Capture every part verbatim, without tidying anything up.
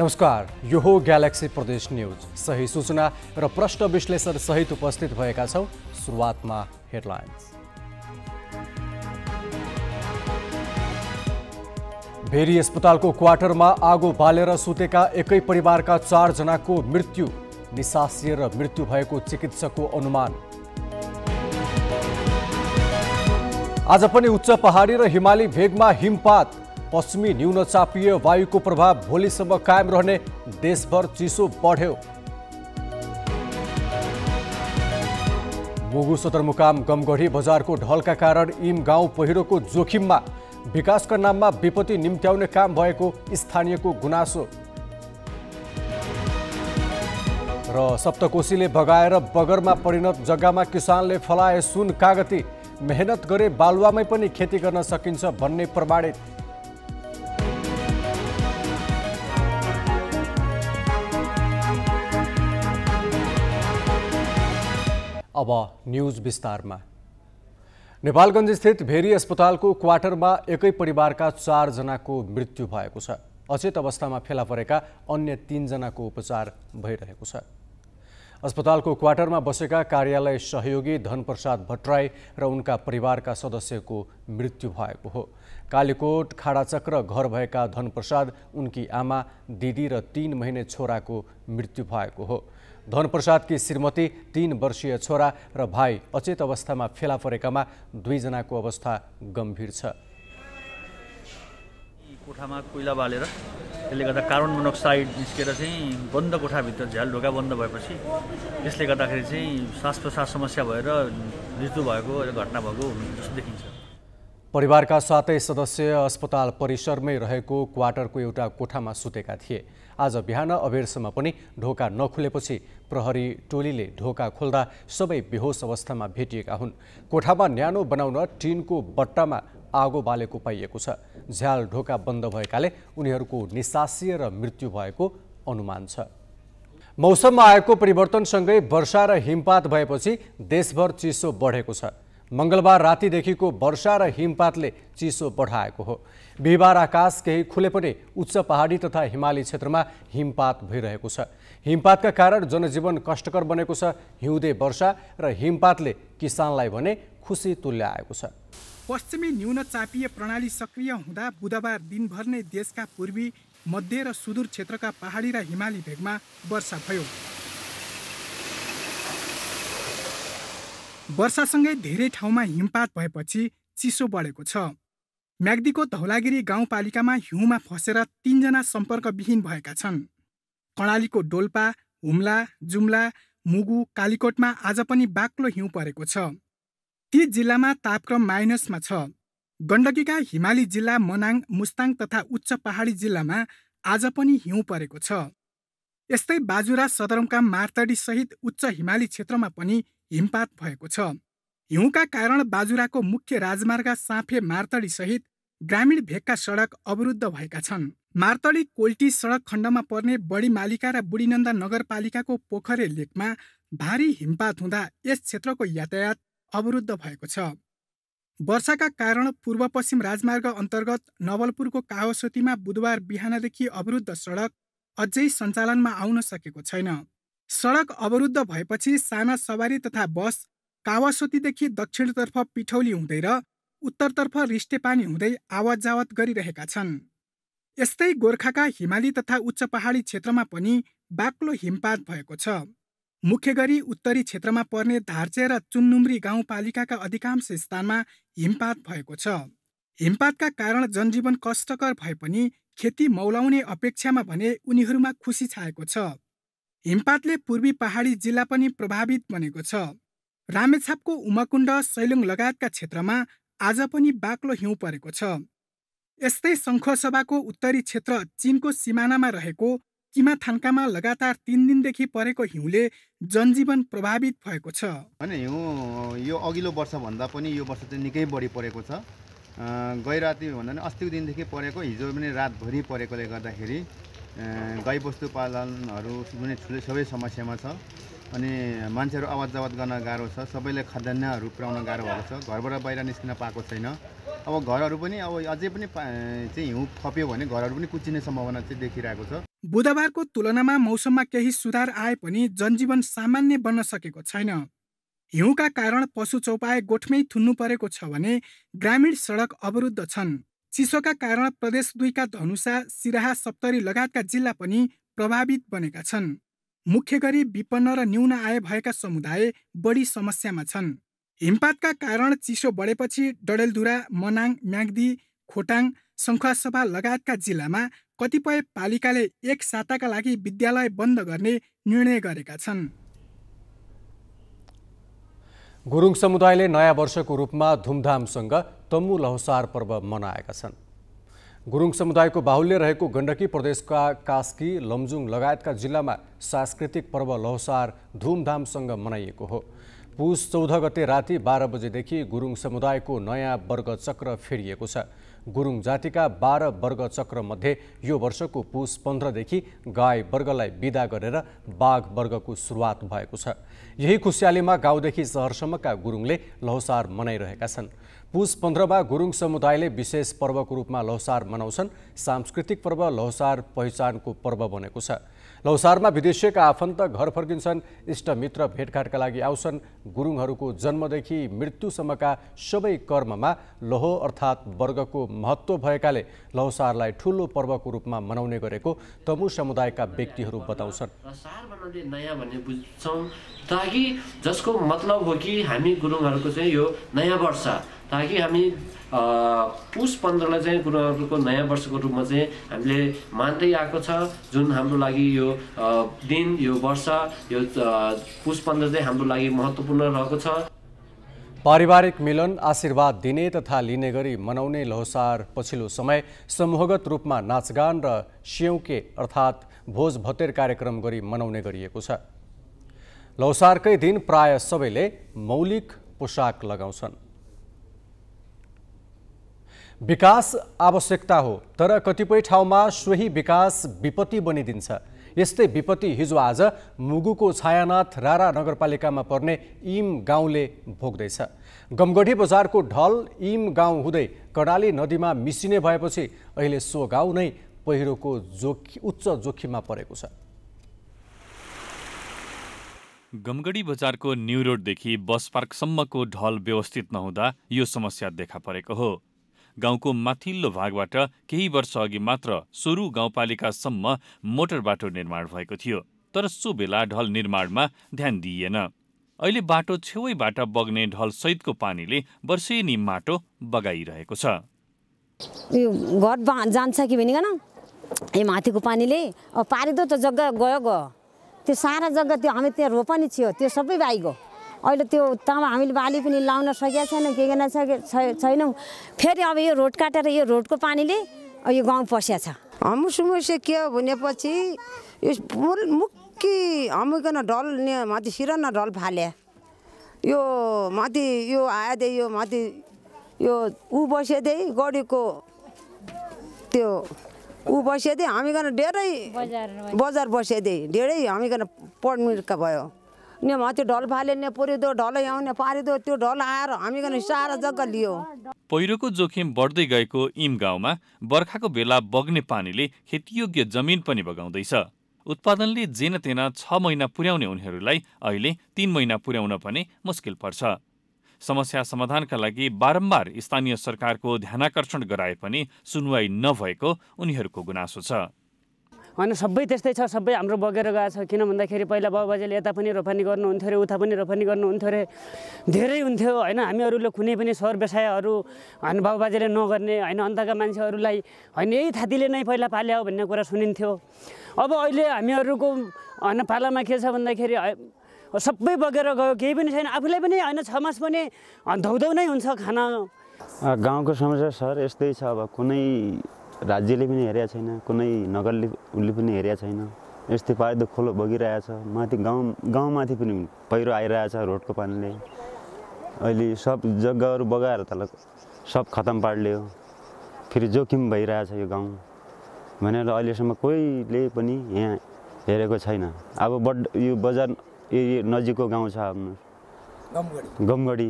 नमस्कार, यो हो ग्यालेक्सी प्रदेश न्यूज। सही सूचना र प्रश्न विश्लेषण सहित उपस्थित भएका छौं। सुरुवातमा हेडलाइन्स। भेरी अस्पतालको क्वार्टरमा आगो बालेर सुतेका एकै परिवारका चार जनाको मृत्यु, निसासिएर मृत्यु भएको चिकित्सकको अनुमान। आज पनि उच्च पहाडी र हिमाली भेगमा हिमपात, पश्चिमी न्यूनचापीय वायु को प्रभाव भोलिसम्म कायम रहने, देशभर चिसो बढ्यो। मुगु सदरमुकाम गमगढी बजारको ढलका कारण इम गाउँ पहिरोको जोखिममा, विकासका नाममा विपत्ति निम्त्याउने काम भएको स्थानीयको गुनासो। र सप्तकोशीले बगाएर बगरमा परिणत जग्गामा किसानले फलाए सुन कागती, मेहनत गरे बालुवामै पनि खेती गर्न सकिन्छ भन्ने प्रमाणित। अब न्यूज विस्तारमा। नेपालगञ्ज स्थित भेरी अस्पतालको क्वार्टरमा एकै परिवारका चार जनाको मृत्यु भएको छ। अचेत अवस्थामा फेला परेका अन्य तीन जनाको उपचार भइरहेको छ। अस्पतालको क्वार्टरमा बसेका कार्यालय सहयोगी धनप्रसाद भट्टराई र उनका परिवारका सदस्यको मृत्यु भएको हो। कालीकोट खाडाचक्र घर भएका धनप्रसाद, उनकी आमा, दिदी र तीन महिने छोराको मृत्यु भएको हो। धनप्रसाद की श्रीमती, तीन वर्षीय छोरा र भाई अचेत अवस्थामा फेला परेकामा दुईजनाको अवस्था गम्भीर छ। कोठामा कोइला बालेर त्यसले गर्दा कार्बन मोनोक्साइड निस्केर चाहिँ बन्द कोठाभित्र झ्याल ढोका बन्द भएपछि त्यसले गर्दाखेरि चाहिँ श्वास प्रश्वास समस्या भएर मृत्यु भएको घटना भएको जस्तो देखिन्छ। परिवारका सातै सदस्य अस्पताल परिसरमै रहेको क्वार्टरको एउटा कोठामा सुतेका थिए। आज बिहान अबेरसम्म पनि ढोका नखुलेपछि प्रहरी टोलीले ढोका खोल्दा सबै बेहोस अवस्थामा भेटिएका हुन्। कोठामा न्यानो बनाउन टिनको बट्टामा आगो बालेको पाइएको छ। झ्याल ढोका बन्द भएकाले उनीहरूको निसासिएर मृत्यु भएको अनुमान छ। मौसममा आएको परिवर्तनसँगै वर्षा र हिमपात भएपछि देशभर चिसो बढेको छ। मंगलबार रातिदेखिको वर्षा र हिमपातले चिसो बढाएको हो। बिहिबार आकाश केही खुले पनि उच्च पहाडी तथा हिमाली क्षेत्रमा हिमपात भइरहेको छ। हिमपातका कारण जनजीवन कष्टकर बनेको छ। हिउँदे वर्षा र हिमपातले किसानलाई भने खुसी तुल्याएको छ। पश्चिमी न्यूनचापीय प्रणाली सक्रिय हुँदा बुधबार दिनभर नै देशका पूर्वी, मध्य र सुदूर क्षेत्रका पहाडी र हिमाली भेगमा वर्षा भयो। वर्षासँगै धेरै ठाउँमा हिमपात भएपछि चिसो बढेको छ। म्याग्दीको धौलागिरी गाउँपालिकामा हिउँमा फसेर तीनजना सम्पर्कविहीन भएका छन्। कर्णालीको डोल्पा, हुम्ला, जुम्ला, मुगु, कालीकोटमा आज पनि बाक्लो हिउँ परेको छ। ती जिल्लामा तापक्रम माइनसमा छ। गण्डकीका हिमाली जिल्ला मनाङ, मुस्ताङ तथा उच्च पहाडी जिल्लामा आज पनि हिउँ परेको छ। यस्तै बाजुरा, सदरमुकाम, मार्तडी सहित उच्च हिमाली क्षेत्रमा पनि हिमपात भएको छ। हिउँका कारण बाजुराको मुख्य राजमार्ग साँफे मार्तडी सहित ग्रामीण भेगका सडक अवरुद्ध भएका छन्। मार्तडी कोल्टी सडक खण्डमा पर्ने बडीमालिका र बुढीनन्दा नगरपालिकाको पोखरे लेकमा भारी हिमपात हुँदा यस क्षेत्रको यातायात अवरुद्ध भएको छ। वर्षाका कारण पूर्व पश्चिम राजमार्ग अन्तर्गत नवलपुरको कावसोतीमा बुधबार बिहानदेखि अवरुद्ध सडक अझै सञ्चालनमा आउन सकेको छैन। सडक अवरुद्ध भएपछि साना सवारी तथा बस कावासोतीदेखि दक्षिणतर्फ पिठौली हुँदै र उत्तरतर्फ रिष्टेपानी हुँदै आवत जावत गरिरहेका छन्। यस्तै गोर्खाका हिमाली तथा उच्च पहाडी क्षेत्रमा पनि बाक्लो हिमपात भएको छ। मुख्य गरी उत्तरी क्षेत्रमा पर्ने धारचे र चुन्नुम्री गाउँपालिकाका अधिकांश स्थानमा हिमपात भएको छ। हिमपातका कारण जनजीवन कष्टकर भए पनि खेती मौलाउने अपेक्षामा भने उनीहरूमा खुसी छाएको छ। हिमपातले पूर्वी पहाडी जिल्ला पनि प्रभावित बनेको छ। रामेछापको उमाकुण्ड, सैलुङ लगायतका क्षेत्रमा आज पनि बाक्लो हिउँ परेको छ। यस्तै शङ्खसभाको उत्तरी क्षेत्र चीनको सिमानामा रहेको किमाथान्कामा लगातार तीन दिनदेखि परेको हिउँले जनजीवन प्रभावित भएको छ। होइन, हिउँ यो अघिल्लो वर्षभन्दा पनि यो वर्ष चाहिँ निकै बढी परेको छ। गैराती भन्दा पनि अस्तिको दिनदेखि परेको, हिजो पनि रातभरि परेकोले गर्दाखेरि गाईबस्तु पालनहरू कुनै ठुलै सबै समस्यामा छ। अनि मान्छेहरू आवाज जावत गर्न गाह्रो छ। सबैले खाद्यान्नहरू पुर्याउन गाह्रो भएको छ। घरबाट बाहिर निस्किन पाएको छैन। अब घरहरू पनि अब अझै पनि चाहिँ हिउँ खप्यो भने घरहरू पनि कुच्चिने सम्भावना चाहिँ देखिरहेको छ। बुधबारको तुलनामा मौसममा केही सुधार आए पनि जनजीवन सामान्य बन्न सकेको छैन। हिउँका कारण पशु चौपाए गोठमै थुन्नु परेको छ भने ग्रामीण सडक अवरुद्ध छन्। चिसोका कारण प्रदेश दुईका धनुषा, सिराहा, सप्तरी लगायतका जिल्ला पनि प्रभावित बनेका छन्। मुख्य गरी विपन्न र न्यून आय भएका समुदाय बढी समस्यामा छन्। हिमपातका कारण चिसो बढेपछि डडेलधुरा, मनाङ, म्याग्दी, खोटाङ, शङ्खुवासभा लगायतका जिल्लामा कतिपय पालिकाले एक साताका लागि विद्यालय बन्द गर्ने निर्णय गरेका छन्। गुरुङ समुदायले नयाँ वर्षको रूपमा धुमधामसँग तम्बु लहसार पर्व मनाएका छन्। गुरुङ समुदायको बाहुल्य रहेको गण्डकी प्रदेशका कास्की, लमजुङ लगायतका जिल्लामा सांस्कृतिक पर्व लहसार धुमधामसँग मनाइएको हो। पुष चौध गते राति बाह्र बजेदेखि गुरुङ समुदायको नयाँ वर्गचक्र फेरिएको छ। गुरुङ जातिका बाह्र वर्गचक्र मध्ये यो वर्षको पुष पन्ध्रदेखि गाई वर्गलाई बिदा गरेर बाघ वर्गको सुरुवात भएको छ। यही खुस्यालीमा गाउँदेखि शहरसम्मका गुरुङले लहसार मनाइरहेका छन्। पुष पन्ध्रमा गुरुङ समुदायले विशेष पर्वको रूपमा लहसार मनाउँछन्। सांस्कृतिक पर्व लहसार पहिचानको पर्व बनेको छ। लहसारमा विदेशीका आफन्त घर फर्किन्छन्, इष्टमित्र भेटघाटका लागि आउँछन्। गुरुङहरूको जन्मदेखि मृत्युसम्मका सबै कर्ममा लहो अर्थात् वर्गको महत्त्व भएकाले लहसारलाई ठुलो पर्वको रूपमा मनाउने गरेको तमु समुदायका व्यक्तिहरू बताउँछन्। लहसार भन्नाले नयाँ भन्ने बुझ्छौँ, ताकि जसको मतलब हो कि हामी गुरुङहरूको चाहिँ यो नयाँ वर्ष, ताकि हामी पुष पन्ध्रलाई चाहिँ गुरुङहरूको नयाँ वर्षको रूपमा चाहिँ हामीले मान्दै आएको छ। जुन हाम्रो लागि यो दिन, यो वर्ष, यो पुष पन्ध्र चाहिँ हाम्रो लागि महत्त्वपूर्ण रहेको छ। पारिवारिक मिलन, आशीर्वाद दिने तथा लिने गरी मनाउने लहसार पछिल्लो समय समूहगत रूपमा नाचगान र स्यौके अर्थात् भोज भतेर कार्यक्रम गरी मनाउने गरिएको छ। लहसारकै दिन प्राय सबैले मौलिक पोसाक लगाउँछन्। विकास आवश्यकता हो, तर कतिपय ठाउँमा सोही विकास विपत्ति बनिदिन्छ। यस्तै विपत्ति हिजो आज मुगुको छायानाथ रारा नगरपालिकामा पर्ने इम गाउँले भोग्दैछ। गमगढी बजारको ढल इम गाउँ हुँदै कर्णाली नदीमा मिसिने भएपछि अहिले सो गाउँ नै पहिरोको जोखिम उच्च जोखिममा परेको छ। गमगढी बजारको न्यू रोडदेखि बस पार्कसम्मको ढल व्यवस्थित नहुँदा यो समस्या देखा परेको हो। गाउँको माथिल्लो भागबाट केही वर्ष अघि मात्र सोरु गाउँपालिकासम्म मोटर बाटो निर्माण भएको थियो, तर सो बेला ढल निर्माणमा ध्यान दिइएन। अहिले बाटो छेउैबाट बग्ने ढलसहितको पानीले वर्षेनी माटो बगाइरहेको छ। यो घर जान्छ कि भनिकन यो माथिको पानीले पारिदो त जग्गा गयो गयो, त्यो सारा जग्गा त्यो हामी त्यहाँ रोपनी थियो त्यो सबै बाइगयो। अहिले त्यो तमा हामीले बाली पनि लाउन सकेका छैनौँ, के गर्न सके छैनौँ। फेरि अब यो रोड काटेर यो रोडको पानीले यो गाउँ पस्या छ। हाम्रो समस्या के हो भनेपछि यो मुख्य हामीकन ढल माथि सिराना ढल फाले, यो माथि यो आएदे यो माथि यो ऊ बसेदै गडीको त्यो ऊ बसेदै हामीकन धेरै बजार बसेदै धेरै हामीकन पढ्नुका भयो। ने माथि ढल फाले, ने पुरिदो ढल आउने पारिदो, त्यो ढल आएर हामीकन सारा जग्गा लियो। पहिरोको जोखिम बढ्दै गएको इम गाउँमा बर्खाको बेला बग्ने पानीले खेतीयोग्य जमिन पनि बगाउँदैछ। उत्पादनले जेन तेना छ महिना पुर्याउने उनीहरूलाई अहिले तीन महिना पुर्याउन पनि मुस्किल पर्छ। समस्या समाधानका लागि बारम्बार स्थानीय सरकारको ध्यानाकर्षण गराए पनि सुनवाई नभएको उनीहरूको गुनासो छ। होइन, सबै त्यस्तै छ, सबै हाम्रो बगेर गएको छ। किन भन्दाखेरि पहिला बाबुबाजेले यता पनि रोपनी गर्नुहुन्थ्यो अरे, उता पनि रोपनी गर्नुहुन्थ्यो अरे, धेरै हुन्थ्यो होइन। हामीहरूले कुनै पनि सर व्यवसायहरू होइन बाबुबाजेले नगर्ने होइन, अन्तका मान्छेहरूलाई होइन यही थातीले नै पहिला पाल्यो भन्ने कुरा सुनिन्थ्यो। अब अहिले हामीहरूको होइन पालामा के छ भन्दाखेरि सबै बगेर गयो, केही पनि छैन। आफूलाई पनि होइन छ मास पनि धौधौ नै हुन्छ खाना। गाउँको समस्या सर यस्तै छ, अब कुनै राज्यले पनि हेरेको छैन, कुनै नगरले उसले पनि हेरेको छैन। यस्तै पारिदो खोलो बगिरहेछ, माथि गाउँ गाउँमाथि पनि पहिरो आइरहेछ रोडको पानीले। अहिले सब जग्गाहरू बगाएर तल सब खतम पारिदियो, फेरि जोखिम भइरहेछ यो गाउँ भनेर अहिलेसम्म कोहीले पनि यहाँ हेरेको छैन। अब बड यो बजार एरिया नजिकको गाउँ छ आफ्नो गमगढी,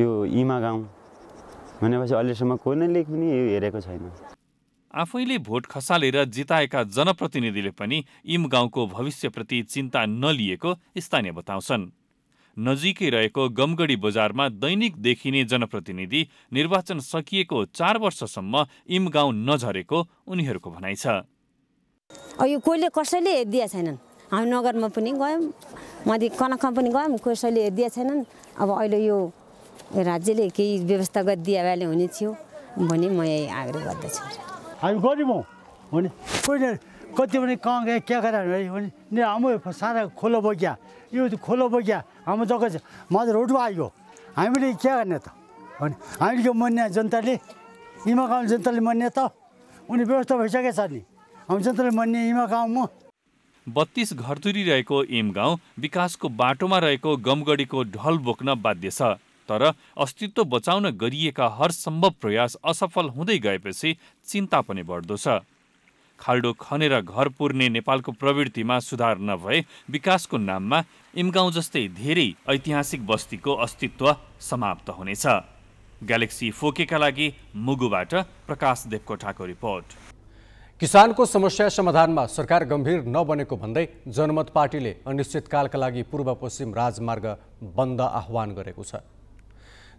यो इमा गाउँ भनेपछि अहिलेसम्म कोहीले पनि यो हेरेको छैन। आफैले भोट खसालेर जिताएका जनप्रतिनिधिले पनि इम गाउँको भविष्यप्रति चिन्ता नलिएको स्थानीय बताउँछन्। नजिकै रहेको गमगढी बजारमा दैनिक देखिने जनप्रतिनिधि निर्वाचन सकिएको चार वर्षसम्म इम गाउँ नझरेको उनीहरूको भनाइ छ। यो कोले कसैले दिए छैनन्। हामी नगरमा पनि गयौं, मधि कनकमा पनि गयौं, कसैले दिए छैनन्। अब अहिले यो राज्यले केही व्यवस्था गरिदिए भए हुने थियो भन्ने म यही आग्रह गर्दछु। हामी गरिब हौ भने कोही कति पनि कहाँ गए क्या गरे भने नि हाम्रो सारा खोलो बग्या यो खोलो बग्या हाम्रो जग्गा मात्र रोडमा आयो हामीले क्या गर्ने त भने हामीले मान्ने जनताले इमा गाउँ जनताले मान्ने त उनी व्यवस्था भइसकेको छ नि हाम्रो जनताले मान्ने इमा गाउँमा बत्तीस घरधुरी रहेको इम गाउँ विकासको बाटोमा रहेको गमगढीको ढल बोक्न बाध्य छ। तर अस्तित्व बचाउन गरिएका हर सम्भव प्रयास असफल हुँदै गएपछि चिन्ता पनि बढ्दो छ। खाल्डो खनेर घर पुर्ने नेपालको प्रवृत्तिमा सुधार नभए विकासको नाममा इमगाउँ जस्तै धेरै ऐतिहासिक बस्तीको अस्तित्व समाप्त हुनेछ। ग्यालेक्सी फोकेका लागि मुगुबाट प्रकाश देवकोटाको रिपोर्ट। किसानको समस्या समाधानमा सरकार गम्भीर नबनेको भन्दै जनमत पार्टीले अनिश्चितकालका लागि पूर्व पश्चिम राजमार्ग बन्द आह्वान गरेको छ।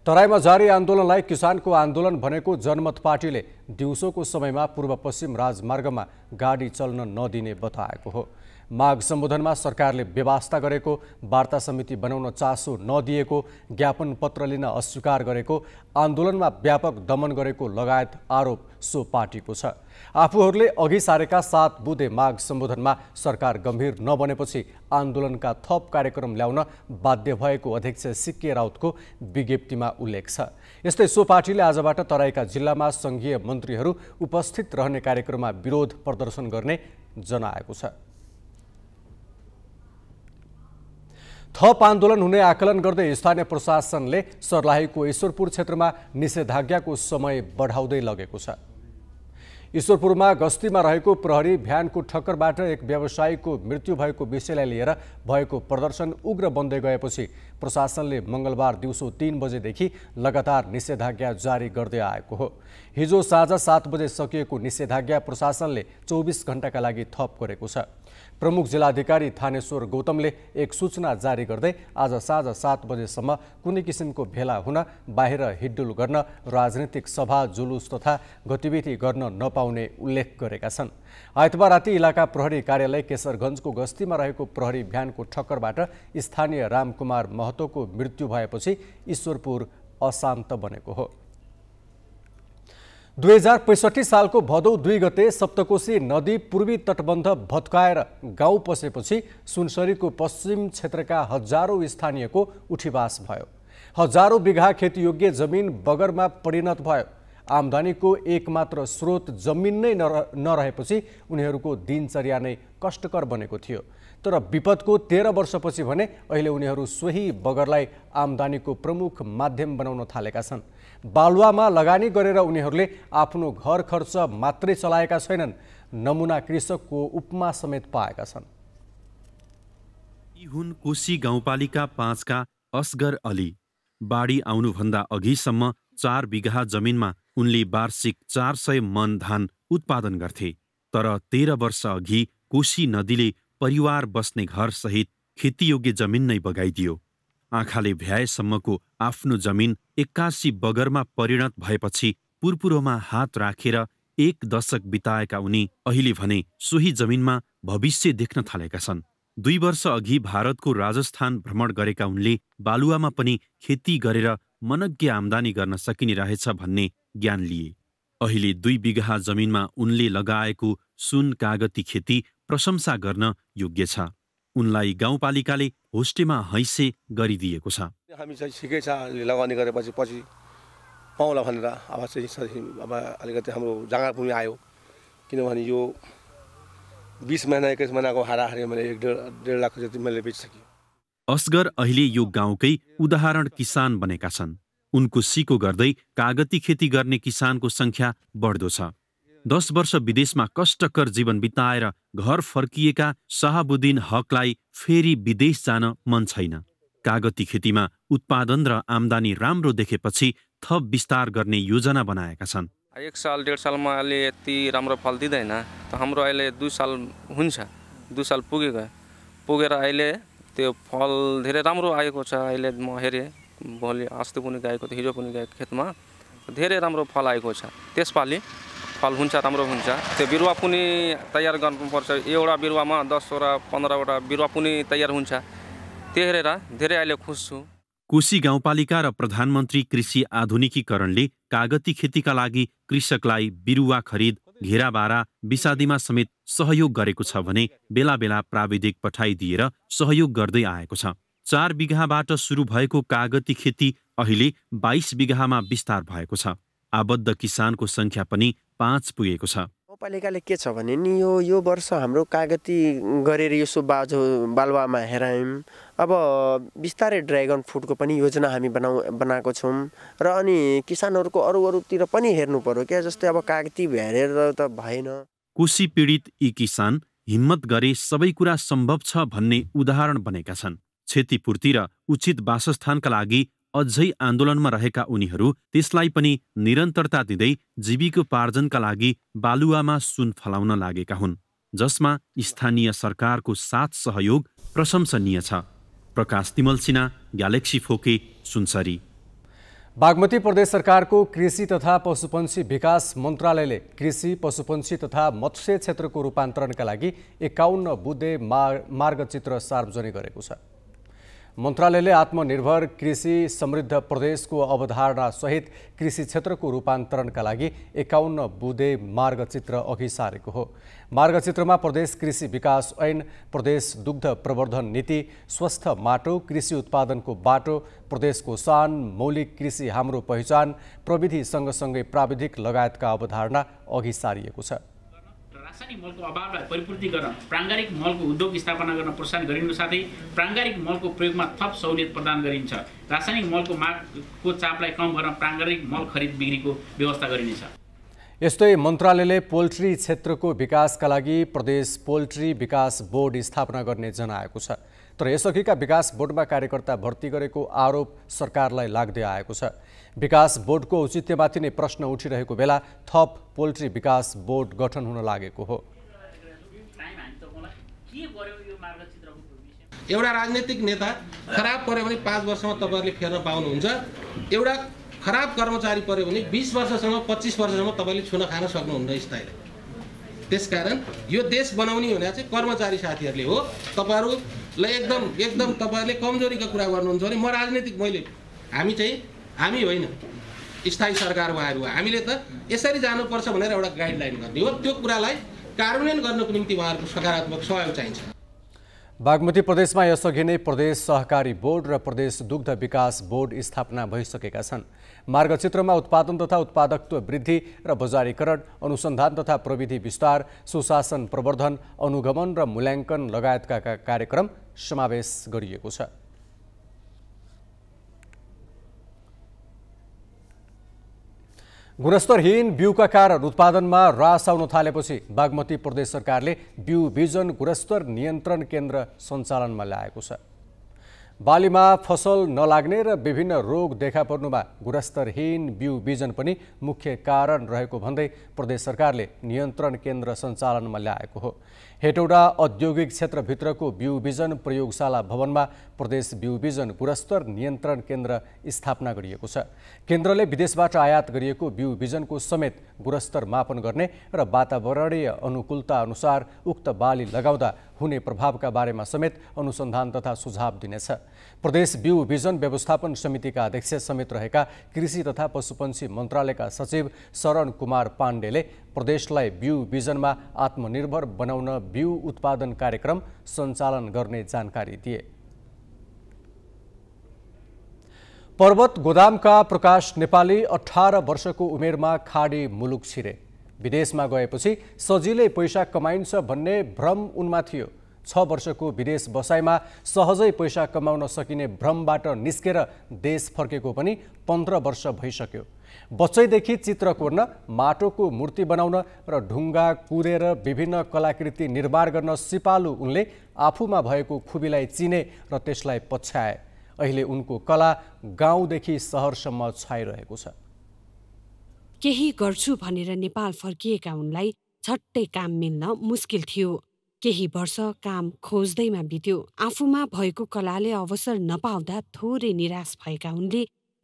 तराईमा जारी आन्दोलनलाई किसानको आन्दोलन भनेको जनमत पार्टीले दिउँसोको समयमा पूर्व पश्चिम राजमार्गमा गाडी चल्न नदिने बताएको हो। माग सम्बोधनमा सरकारले व्यवस्था गरेको, वार्ता समिति बनाउन चासो नदिएको, ज्ञापन पत्र लिन अस्वीकार गरेको, आन्दोलनमा व्यापक दमन गरेको लगायत आरोप सो पार्टीको छ। आफूहरूले अघि सारेका सात बुधे माग सम्बोधनमा सरकार गम्भीर नबनेपछि आन्दोलनका थप कार्यक्रम ल्याउन बाध्य भएको अध्यक्ष सिके राउतको विज्ञप्तिमा उल्लेख छ। यस्तै सो पार्टीले आजबाट तराईका जिल्लामा सङ्घीय मन्त्रीहरू उपस्थित रहने कार्यक्रममा विरोध प्रदर्शन गर्ने जनाएको छ। थप आन्दोलन हुने आकलन गर्दै स्थानीय प्रशासनले सर्लाहीको ईश्वरपुर क्षेत्रमा निषेधाज्ञाको समय बढाउँदै लगेको छ। ईश्वरपुरमा गस्तीमा रहेको प्रहरी भ्यानको ठक्करबाट एक व्यवसायीको मृत्यु भएको विषयलाई लिएर भएको प्रदर्शन उग्र बन्दै गएपछि प्रशासनले मंगलबार दिउँसो तीन बजेदेखि लगातार निषेधाज्ञा जारी गर्दै आएको हो। हिजो साँझ सात बजे सकिएको निषेधाज्ञा प्रशासनले चौबीस घण्टाका लागि थप गरेको छ। प्रमुख जिल्लाधिकारी थानेश्वर गौतमले एक सूचना जारी गर्दै आज साँझ सात बजेसम्म कुनै किसिमको भेला हुन, बाहिर हिड्डुल गर्न, राजनीतिक सभा जुलुस तथा गतिविधि गर्न नपाउने उल्लेख गरेका छन्। आइतबार राति इलाका प्रहरी कार्यालय केशरगञ्जको गस्तीमा रहेको प्रहरी भ्यानको ठक्करबाट स्थानीय रामकुमार महतोको मृत्यु भएपछि ईश्वरपुर अशान्त बनेको हो। दुई हजार पैंसठी साल को भदौ दुई गते सप्तकोशी नदी पूर्वी तटबंध भत्काएर गाउँ पसेपछि सुनसरी को पश्चिम क्षेत्र का हजारों स्थानीय को उठीवास भयो। हजारों बिघा खेतीयोग्य जमीन बगरमा परिणत भयो। आमदानी को एकमात्र स्रोत जमीन नै नरहेपछि उनीहरूको दिनचर्या नै कष्टकर बनेको थियो। तर विपद को तेह्र वर्षपछि भने अहिले उनीहरू सोही बगरलाई आमदानी को प्रमुख माध्यम बनाउन थालेका छन्। बालुवामा लगानी गरेर उनीहरूले आफ्नो घर खर्च मात्रै चलाएका छैनन्, नमुना कृषकको उपमा समेत पाएका छन्। यी हुन् कोशी गाउँपालिका पाँच का असगर अली। बाढी आउनुभन्दा अघिसम्म चार बिघा जमिनमा उनले वार्षिक चार सय मन धान उत्पादन गर्थे। तर तेह्र वर्ष अघि कोशी नदीले परिवार बस्ने घर सहित खेतीयोग्य जमिन नै बगाइदियो। आँखाले भ्याएसम्मको आफ्नो जमिन एक्कासी बगरमा परिणत भएपछि पुरपुरोमा हात राखेर एक दशक बिताएका उनी अहिले भने सोही जमिनमा भविष्य देख्न थालेका छन्। दुई वर्ष अघि भारतको राजस्थान भ्रमण गरेका उनले बालुवामा पनि खेती गरेर मनज्ञ आम्दानी गर्न सकिने रहेछ भन्ने ज्ञान लिए। अहिले दुई बिघा जमिनमा उनले लगाएको सुन कागती खेती प्रशंसा गर्न योग्य छ। उनलाई गाउँपालिकाले होस्टेमा हैसे गरिदिएको छ। हामी चाहिँ सिकै छ लगानी गरेपछि पछि पाउँला भनेर अब चाहिँ अब अलिकति हाम्रो जग्गा भूमि आयो। किनभने यो बीस महिना एक्काइस महिनाको हाराहारी मैले एक डेढ लाख जति मैले बेचिसकेँ। असगर अहिले यो गाउँकै उदाहरण किसान बनेका छन्। उनको सिको गर्दै कागती खेती गर्ने किसानको सङ्ख्या बढ्दो छ। दस वर्ष विदेशमा कष्टकर जीवन बिताएर घर फर्किएका शाहबुद्दिन हकलाई फेरि विदेश जान मन छैन। कागती खेतीमा उत्पादन र आम्दानी राम्रो देखेपछि थप विस्तार गर्ने योजना बनाएका छन्। एक साल डेढ़ साल में अलग ये राम्रो फल दिँदैन तो हाम्रो अहिले दुई साल हुन्छ दुई साल पुगेको पुगेर अहिले त्यो फल धेरै राम्रो आएको छ। अहिले म हेरे भोलि अस्ति पनि गाएको थियो हिजो पनि गाएको खेतमा धेरै राम्रो फल आएको छ। त्यसपालि फल हुन्छ राम्रो हुन्छ। त्यो बिरुवा पनि तयार गर्नुपर्छ। एउटा बिरुवामा दसवटा पन्ध्रवटा बिरुवा पनि तयार हुन्छ। त्यो हेरेर धेरै अहिले खुश छु। कोशी गाउँपालिका र प्रधानमन्त्री कृषि आधुनिकीकरणले कागती खेतीका लागि कृषकलाई बिरुवा खरिद घेराबारा विषादीमा समेत सहयोग गरेको छ भने बेला बेला प्राविधिक पठाइदिएर सहयोग गर्दै आएको छ। चार बिघाबाट सुरु भएको कागती खेती अहिले बाइस बिघामा विस्तार भएको छ। आबद्ध किसानको संख्या पनि पाँच पुगेको छ। गाउँपालिकाले के छ भने नि यो यो वर्ष हाम्रो कागती गरेर यसो बाजो बालुवामा हेरायौँ। अब बिस्तारै ड्रैगन फ्रुटको पनि योजना हामी बनाउ बनाएको छौँ र अनि किसानहरूको अरू अरूतिर पनि हेर्नु पर्यो क्या। जस्तै अब कागती हेरेर त भएन। कोशी पीडित यी किसान हिम्मत गरे सबै कुरा सम्भव छ भन्ने उदाहरण बनेका छन्। क्षतिपूर्ति र उचित वासस्थानका लागि अझै आन्दोलनमा रहेका उनीहरू त्यसलाई पनि निरन्तरता दिँदै जीविकोपार्जनका लागि बालुवामा सुन फलाउन लागेका हुन्, जसमा स्थानीय सरकारको साथ सहयोग प्रशंसनीय छ। Prakash Timalsina, Galaxy four K, Sunsari. Bagmati प्रदेश सरकारको कृषि तथा पशुपन्छी विकास मन्त्रालयले कृषि पशुपन्छी तथा मत्स्य क्षेत्रको रूपान्तरणका लागि एकाउन्न बुँदे मार्गचित्र सार्वजनिक गरेको छ। मन्त्रालयले आत्मनिर्भर कृषि समृद्ध प्रदेशको अवधारणा सहित कृषि क्षेत्रको रूपान्तरणका लागि एकाउन्न बुँदे मार्गचित्र अघि सारेको हो। मार्गचित्रमा प्रदेश कृषि विकास ऐन, प्रदेश दुग्ध प्रवर्धन नीति, स्वस्थ माटो, कृषि उत्पादनको बाटो, प्रदेशको शान, मौलिक कृषि हाम्रो पहिचान, प्रविधि सँगसँगै प्राविधिक लगायतका अवधारणा अघि सारिएको छ। रासायनिक मलको अभावलाई परिपूर्ति गर्न प्राङ्गारिक मलको उद्योग स्थापना गर्न प्रोत्साहन गरिनु साथै प्राङ्गारिक मलको प्रयोगमा थप सहुलियत प्रदान गरिन्छ। रासायनिक मलको मागको चापलाई कम गर्न प्राङ्गारिक मल खरिद बिक्रीको व्यवस्था गरिनेछ। यस्तै मन्त्रालयले पोल्ट्री क्षेत्रको विकासका लागि प्रदेश पोल्ट्री विकास बोर्ड स्थापना गर्ने जनाएको छ। तर यसअघिका विकास बोर्डमा कार्यकर्ता भर्ती गरेको आरोप सरकारलाई लाग्दै आएको छ। विकास बोर्डको औचित्यमाथि नै प्रश्न उठिरहेको बेला थप पोल्ट्री विकास बोर्ड गठन हुन लागेको हो। एउटा राजनीतिक नेता खराब पर्यो भने पाँच वर्षमा तपाईहरुले फेर्न पाउनुहुन्छ। एउटा खराब कर्मचारी पर्यो भने बीस वर्षसम्म पच्चीस वर्षसम्म तपाईले छुन खान सक्नुहुन्न स्थायीले। त्यसकारण यो देश बनाउने भने चाहिँ कर्मचारी साथीहरुले हो। तपाईहरु ले एकदम एकदम तपाईहरुले कमजोरीको कुरा गर्नुहुन्छ भने म राजनीतिक मैले हामी चाहिँ हामी होइन स्थायी सरकार उहाँहरू हामीले त यसरी जानुपर्छ भनेर एउटा गाइडलाइन गर्ने हो। त्यो कुरालाई कार्यान्वयन गर्नको निम्ति उहाँहरूको सकारात्मक सहयोग चाहिन्छ। बागमती प्रदेशमा यसअघि नै प्रदेश सहकारी बोर्ड र प्रदेश दुग्ध विकास बोर्ड स्थापना भइसकेका छन्। मार्गचित्रमा उत्पादन तथा उत्पादकत्व वृद्धि र बजारीकरण, अनुसन्धान तथा प्रविधि विस्तार, सुशासन प्रवर्धन, अनुगमन र मूल्याङ्कन लगायतका कार्यक्रम समावेश गरिएको छ। गुणस्तरहीन बिउका कारण उत्पादनमा ह्रास आउन थालेपछि बागमती प्रदेश सरकारले बिउ बिजन गुणस्तर नियन्त्रण केन्द्र सञ्चालनमा ल्याएको छ। बालीमा फसल नलाग्ने र विभिन्न रोग देखा पर्नुमा गुणस्तरहीन बिउ बिजन पनि मुख्य कारण रहेको भन्दै प्रदेश सरकारले नियन्त्रण केन्द्र सञ्चालनमा ल्याएको हो। हेटौडा औद्योगिक क्षेत्रभित्रको बिउ बिजन प्रयोगशाला भवनमा प्रदेश बिउ बिजन गुणस्तर नियन्त्रण केन्द्र स्थापना गरिएको छ। केन्द्रले विदेशबाट आयात गरिएको बिउ बिजनको समेत गुणस्तर मापन गर्ने र वातावरणीय अनुकूलता अनुसार उक्त बाली लगाउँदा हुने प्रभावका बारेमा समेत अनुसन्धान तथा सुझाव दिनेछ। प्रदेश बिउ बिजन व्यवस्थापन समितिका अध्यक्ष समेत रहेका कृषि तथा पशुपन्छी मन्त्रालयका सचिव शरण कुमार पाण्डेले प्रदेशलाई बिउ बिजनमा आत्मनिर्भर बनाउन बिउ उत्पादन कार्यक्रम सञ्चालन गर्ने जानकारी दिए। पर्वत गोदामका प्रकाश नेपाली अठार वर्षको उमेरमा खाडी मुलुक छिरे। विदेशमा गएपछि सजिलै पैसा कमाइन्छ भन्ने भ्रम उनमा थियो। छ वर्षको विदेश बसाइमा सहजै पैसा कमाउन सकिने भ्रमबाट निस्केर देश फर्केको पनि पन्ध्र वर्ष भइसक्यो। बच्चैदेखि चित्र कोर्न, माटोको मूर्ति बनाउन र ढुङ्गा कुरेर विभिन्न कलाकृति निर्माण गर्न सिपालु उनले आफूमा भएको खुबीलाई चिने र त्यसलाई पछ्याए। अहिले उनको कला गाउँदेखि सहरसम्म छाइरहेको छ। केही गर्छु भनेर नेपाल फर्किएका उनलाई झट्टै काम मिल्न मुस्किल थियो। केही वर्ष काम खोज्दैमा बित्यो। आफूमा भएको कलाले अवसर नपाउँदा थोरै निराश भएका उनले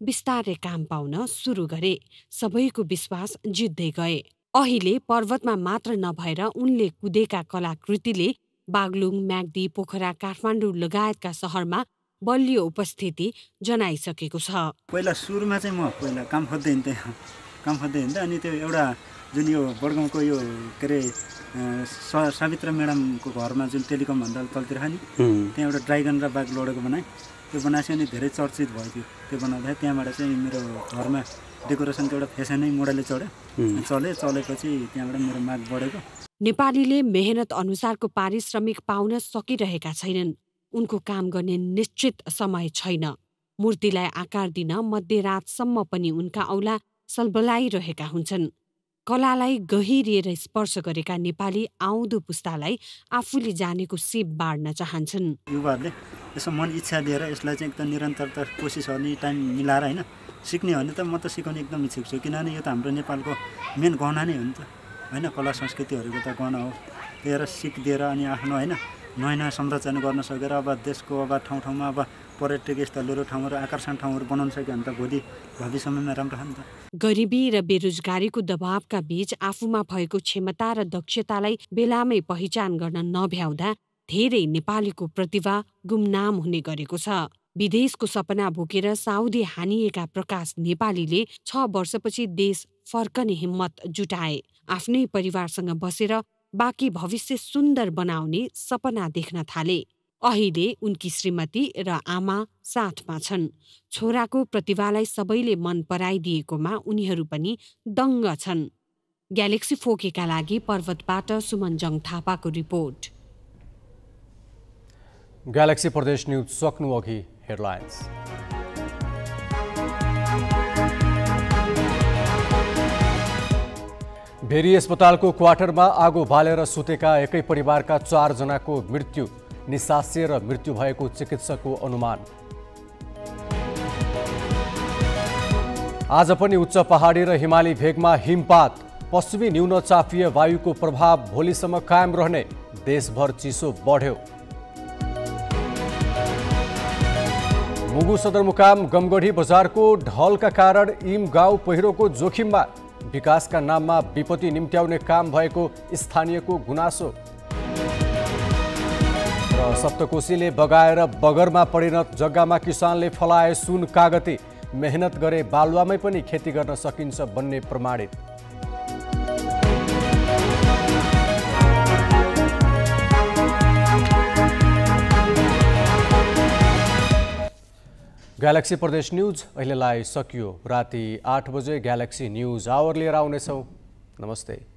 बिस्तारै काम पाउन सुरु गरे। सबैको विश्वास जित्दै गए। अहिले पर्वतमा मात्र नभएर उनले कुदेका कलाकृतिले बागलुङ, म्याग्दी, पोखरा, काठमाडौँ लगायतका सहरमा बलियो उपस्थिति जनाइसकेको छ। पहिला सुरुमा चाहिँ म पहिला काम खोज्दै हिँड्थेँ काम खोज्दै हिँड्दा अनि त्यो एउटा जुन यो बडगाउँको यो के अरे सावित्र म्याडमको घरमा जुन टेलिकम भन्दा तलतिर खाने त्यहाँ एउटा ड्राइगन र बाघ लडेको बनाएँ। त्यो बनाएपछि अनि धेरै चर्चित भयो त्यो त्यो बनाउँदाखेरि त्यहाँबाट चाहिँ मेरो घरमा डेकोरेसनको एउटा फेसनै मोडलले चढ्यो चले चलेपछि त्यहाँबाट मेरो माग बढेको। नेपालीले मेहनत अनुसारको पारिश्रमिक पाउन सकिरहेका छैनन्। उनको काम गर्ने निश्चित समय छैन। मूर्तिलाई आकार दिन मध्यरातसम्म पनि उनका औला सल्बलाइरहेका हुन्छन्। कलालाई गहिरिएर स्पर्श गरेका नेपाली आउँदो पुस्तालाई आफूले जानेको सिप बाँड्न चाहन्छन्। युवाहरूले यसो मन इच्छा दिएर यसलाई चाहिँ एकदम निरन्तरता कोसिस गर्ने, टाइम मिलाएर होइन सिक्ने हो भने त म त सिकाउने एकदम इच्छुक छु, किनभने यो त हाम्रो नेपालको मेन गहना नै हो नि त होइन। कला संस्कृतिहरूको त गहना हो। त्यही सिकिदिएर अनि आफ्नो होइन नयाँ नयाँ संरचना गर्न सकेर अब देशको अब ठाउँ ठाउँमा अब पर्यटक स्थलहरू, ठाउँहरू, आकर्षण ठाउँहरू बनाउन सक्यो भने त भोलि भविष्य समयमा राम्रो हो नि त। गरिबी र बेरोजगारीको दबावका बीच आफूमा भएको क्षमता र दक्षतालाई बेलामै पहिचान गर्न नभ्याउँदा धेरै नेपालीको प्रतिभा गुमनाम हुने गरेको छ। विदेशको सपना बोकेर साउदी हानिएका प्रकाश नेपालीले छ वर्षपछि देश फर्कने हिम्मत जुटाए। आफ्नै परिवारसँग बसेर बाँकी भविष्य सुन्दर बनाउने सपना देख्न थाले। अहिले उनकी श्रीमती र आमा साथमा छन्। छोराको प्रतिभालाई सबैले मन पराइदिएकोमा उनीहरू पनि दङ्ग छन्। ग्यालेक्सी फोकेका लागि पर्वतबाट सुमनजङ थापाको रिपोर्ट। ग्यालेक्सी प्रदेश न्यूज सक्नु अघि हेडलाइन्स। भेरी अस्पतालको क्वार्टरमा आगो बालेर सुतेका एकै परिवारका चार जनाको मृत्यु, निसासिएर मृत्यु भएको चिकित्सकको अनुमान। आज पनि उच्च पहाडी र हिमाली भेगमा हिमपात, पश्चिमी न्यून चापीय वायुको प्रभाव भोलिसम्म कायम रहने, देशभर चिसो बढ्यो। मुगु सदरमुकाम गमगढी बजारको ढलका कारण इम गाउँ पहिरोको जोखिममा, विकासका नाममा विपत्ति निम्त्याउने काम भएको स्थानीयको गुनासो। र सप्तकोशीले बगाएर बगरमा परिणत जग्गामा किसानले फलाए सुन कागती, मेहनत गरे बालुवामै पनि खेती गर्न सकिन्छ भन्ने प्रमाणित। ग्यालेक्सी प्रदेश न्यूज अहिलेलाई सकियो। राति आठ बजे ग्यालेक्सी न्यूज आवर लिएर आउनेछौँ। नमस्ते।